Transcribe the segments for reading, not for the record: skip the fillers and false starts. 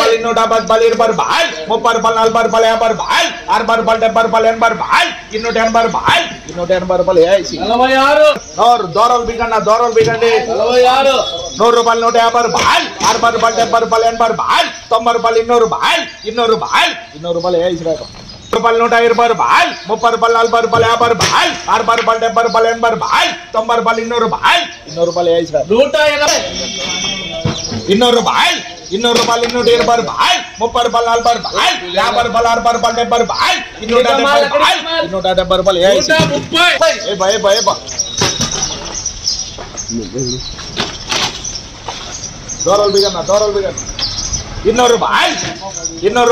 Balen NOTA बस बलिर पर भाल मोपर बल नाल पर बल या पर भाल आर पर बल टेपर बल एन पर भाल इनो टेन पर भाल इनो टेन पर बल है ऐसी हेलो भाई यार और दौरल बिगड़ने हेलो भाई यार 100 रुपए नोट या पर भाल आर पर बल टेपर बल एन पर भाल तमर बल इनो भाल इनो रुपए है ऐसी पर नोटा इर पर भाल मोपर बल नाल पर बल या पर भाल आर पर बल टेपर बल एन पर भाल तमर बल इनो रुपए है ऐसी नोटा इन्नो रुपए इन्नो डेर पर भाई मोपर बल लाल पर भाई यहाँ पर बल आर पर बल डे पर भाई इन्नो डाटे पर बल है इसी ए भाई भाई बा दौरल बिगड़ना इन्नो रुपए इन्नो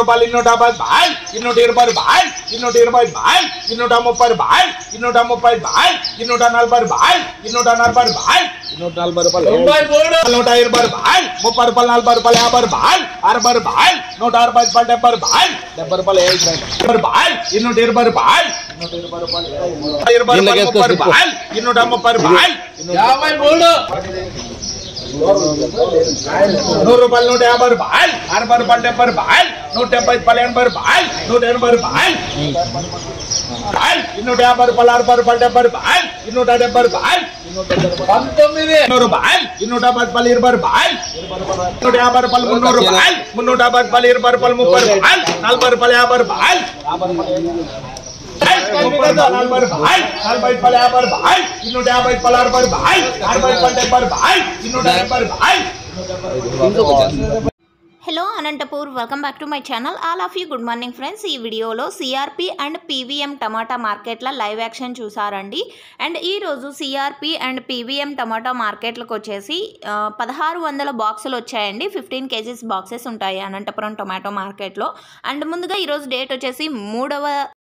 डाबा भाई इन्नो डेर पर भाई इन्नो डेर पर भाई इन्नो डामो पर भाई इन्नो डामो पर भाई इन्नो डानाल पर भाई इन्नो डानाल पर भाई इन्नो डाल पर बल भाई बोल नोटा इर पर भाई मो पर बल नाल पर बल या पर भाई आर पर भाई नोटा आर पर बल डे पर भाई डे पर बल है पर भाई इन्नो डेर पर भाई इन्नो डेर पर बल इर पर भाई इन्नो डामो पर भाई या भाई बोल 100 रुपए नोट यहाँ पर भाई हर पर बल्ले पर भाई नोट पर पलेन पर भाई नोट एन पर भाई इनो यहाँ पर पलार पर बल्ले पर भाई इनो डाटे पर भाई इनोटा बस पलीर पर भाई नोट यहाँ पर पल मुन्नो भाई मुन्नोटा बस पलीर पर पल मुपर भाई नाल पर पल यहाँ पर भाई पर भाई हर बाइक पर यहाँ पर भाई इनो डा बाइक पलार पर भाई हर बाइक पलटे पर भाई इनो डा पर भाई। Hello Anantapur welcome back to my channel all of you good morning friends ई video CRP and PVM tomato market live action चूसारंडी एंड ई रोजु CRP and PVM tomato market को वच्चेसी 1600 बॉक्सలు వచ్చాయండి 15 kg బాక్సెస్ ఉంటాయి అనంతపురం టొమాటో మార్కెట్ లో అండ్ ముందుగా ఈ రోజు డేట్ వచ్చేసి 3వ